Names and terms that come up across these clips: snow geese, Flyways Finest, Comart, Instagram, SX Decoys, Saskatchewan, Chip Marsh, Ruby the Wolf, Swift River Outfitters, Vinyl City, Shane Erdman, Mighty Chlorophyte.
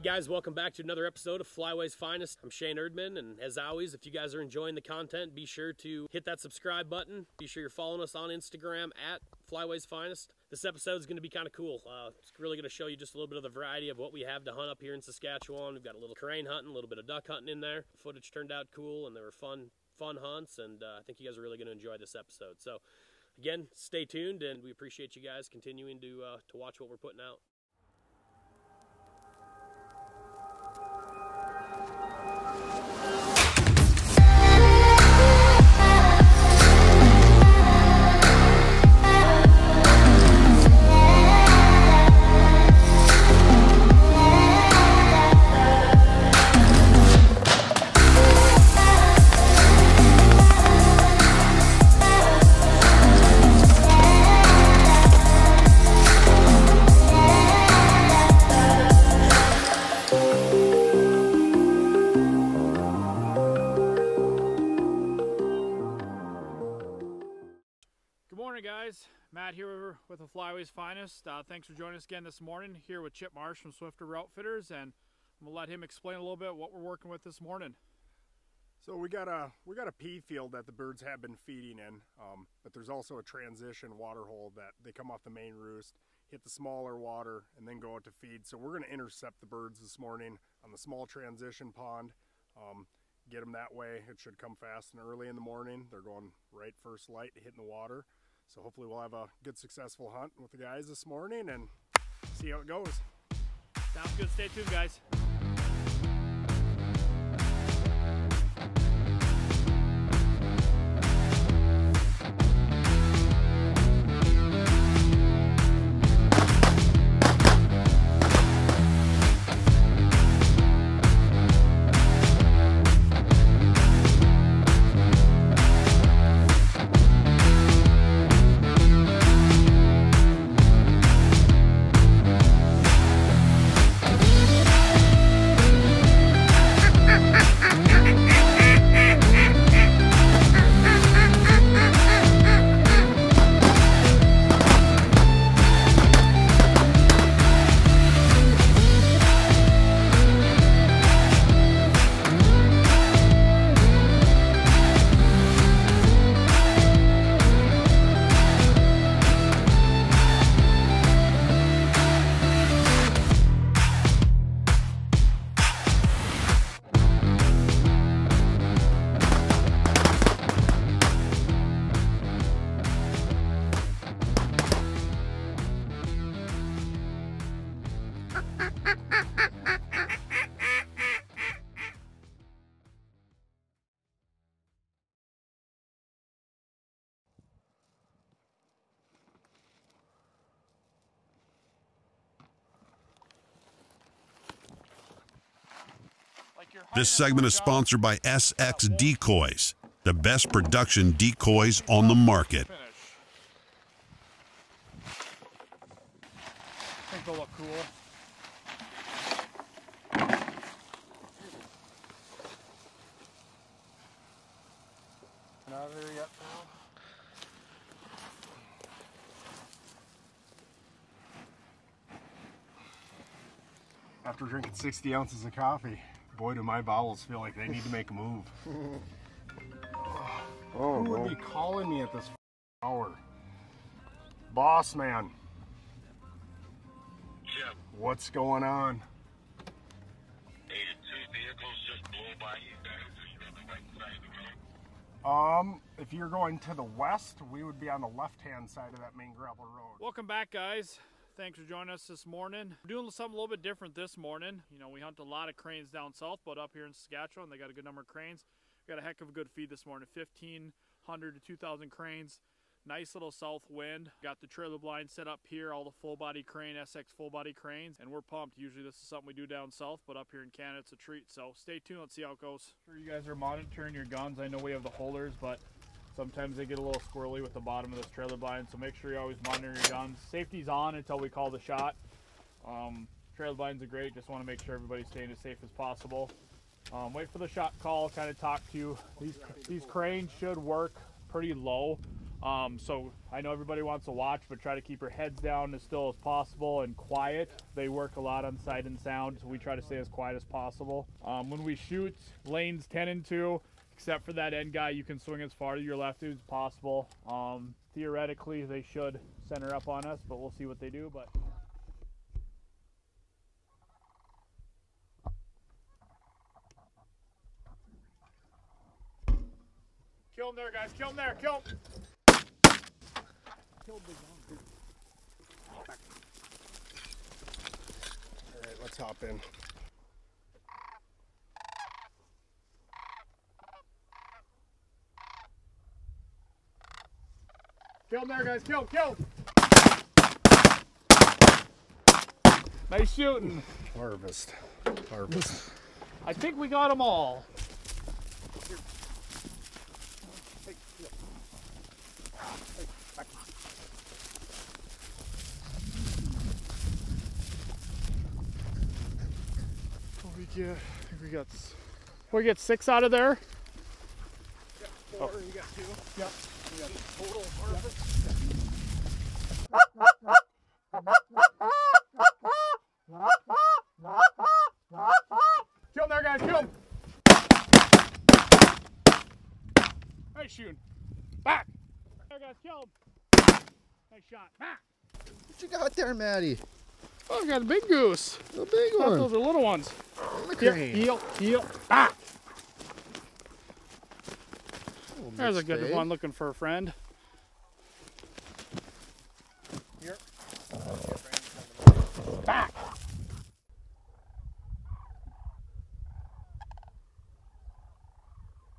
Hey guys, welcome back to another episode of Flyways Finest. I'm Shane Erdman, and as always, if you guys are enjoying the content, be sure to hit that subscribe button. Be sure you're following us on Instagram at Flyways Finest. This episode is going to be kind of cool. It's really going to show you just a little bit of the variety of what we have to hunt up here in Saskatchewan. We've got a little crane hunting, a little bit of duck hunting in there. The footage turned out cool, and they were fun hunts, and I think you guys are really going to enjoy this episode. So again, stay tuned, and we appreciate you guys continuing to watch what we're putting out. Matt here with the Flyways Finest. Thanks for joining us again this morning here with Chip Marsh from Swift River Outfitters, and I'm gonna let him explain a little bit what we're working with this morning. So we got a pea field that the birds have been feeding in, but there's also a transition water hole that they come off the main roost, hit the smaller water, and then go out to feed. So we're gonna intercept the birds this morning on the small transition pond, get them that way. It should come fast and early in the morning. They're going right first light, hitting the water. So hopefully we'll have a good, successful hunt with the guys this morning and see how it goes. Sounds good. Stay tuned, guys. This segment is sponsored by SX Decoys, the best production decoys on the market. I think they'll look cool. Not there yet, pal. After drinking 60 ounces of coffee, boy, do my bowels feel like they need to make a move. Oh, who would be calling me at this hour? Boss man. Chip. What's going on? Hey, did two vehicles just blow by you guys? Are you on the right side of the road? If you're going to the west, we would be on the left-hand side of that main gravel road. Welcome back, guys. Thanks for joining us this morning. We're doing something a little bit different this morning. You know, we hunt a lot of cranes down south, but up here in Saskatchewan, they got a good number of cranes. We got a heck of a good feed this morning, 1,500 to 2,000 cranes. Nice little south wind. Got the trailer blind set up here, all the full body crane, SX full body cranes, and we're pumped. Usually this is something we do down south, but up here in Canada, it's a treat. So stay tuned, let's see how it goes. I'm sure you guys are monitoring your guns. I know we have the holders, but sometimes they get a little squirrely with the bottom of this trailer blind, so make sure you always monitor your guns. Safety's on until we call the shot. Trailer blinds are great, just want to make sure everybody's staying as safe as possible. Wait for the shot call, kind of talk to you. These cranes should work pretty low So I know everybody wants to watch, but try to keep your heads down as still as possible and quiet. They work a lot on sight and sound, so we try to stay as quiet as possible. When we shoot, lanes 10 and 2, except for that end guy, you can swing as far to your left as possible. Theoretically, they should center up on us, but we'll see what they do. But kill him there, guys. Kill him there. Kill him. All right, let's hop in. Kill him there, guys. Kill, kill. Nice shooting. Harvest. Harvest. I think we got them all. Yeah, I think we got, we get 6 out of there. You got 4, oh. You got 2. Yep. We got total harvest. Kill him there, guys, kill him. Nice shooting. Back. There, guys, kill him. Nice shot. Back. What you got there, Maddie? Oh, we got a big goose. A big one. I thought those are little ones. Heel, heel, ah! There's a good one looking for a friend. Here. Back!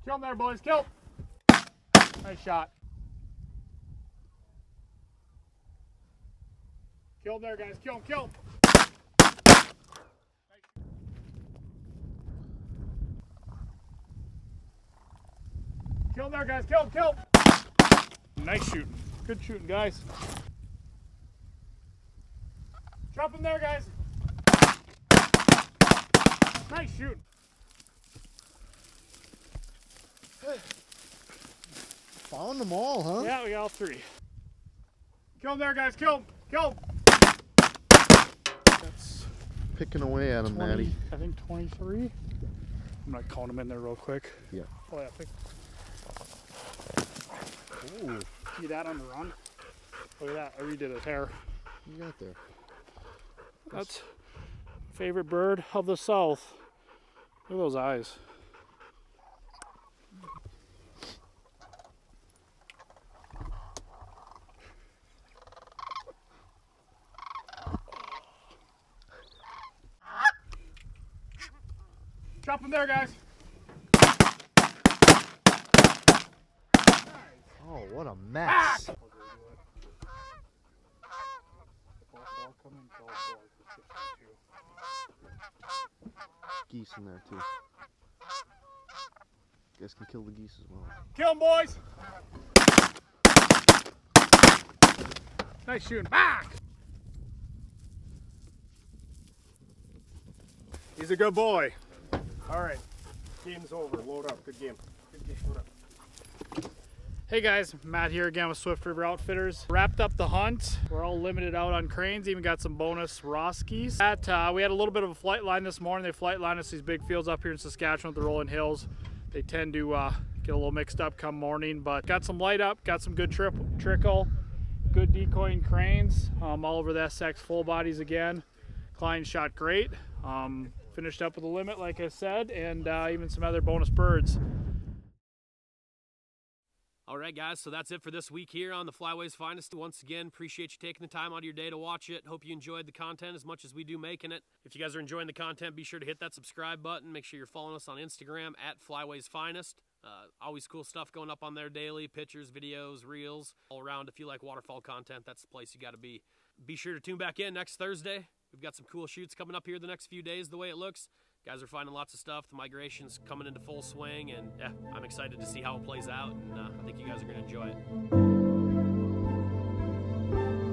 Kill him there, boys, kill! Nice shot. Kill him there, guys, kill him, kill him! Kill him there, guys, kill him, kill him. Nice shooting. Good shooting, guys. Drop him there, guys. Nice shooting. Found them all, huh? Yeah, we got all 3. Kill him there, guys, kill him, kill him. That's picking away at him, Maddie. I think 23. I'm not calling him in there real quick. Yeah. Oh, yeah, I think. Ooh. See that on the run? Look at that. I redid his hair. What you got there? That's favorite bird of the south. Look at those eyes. Chop him there, guys. Oh, what a mess. Ah! Geese in there, too. Guys can kill the geese as well. Kill them, boys! Nice shooting. Back! He's a good boy. All right. Game's over. Load up. Good game. Good game. Load up. Hey guys, Matt here again with Swift River Outfitters. Wrapped up the hunt. We're all limited out on cranes, even got some bonus Roskies. We had a little bit of a flight line this morning. They flight lined us these big fields up here in Saskatchewan with the rolling hills. They tend to get a little mixed up come morning, but got some light up, got some good trickle, good decoying cranes, all over the SX full bodies again. Klein shot great. Finished up with a limit, like I said, and even some other bonus birds. All right, guys, so that's it for this week here on the Flyways Finest. Once again, appreciate you taking the time out of your day to watch it. Hope you enjoyed the content as much as we do making it. If you guys are enjoying the content, be sure to hit that subscribe button. Make sure you're following us on Instagram at Flyways Finest. Always cool stuff going up on there daily, pictures, videos, reels, all around. If you like waterfall content, that's the place you got to be. Be sure to tune back in next Thursday. We've got some cool shoots coming up here the next few days, the way it looks. Guys are finding lots of stuff. The migration's coming into full swing, and yeah, I'm excited to see how it plays out, and I think you guys are going to enjoy it.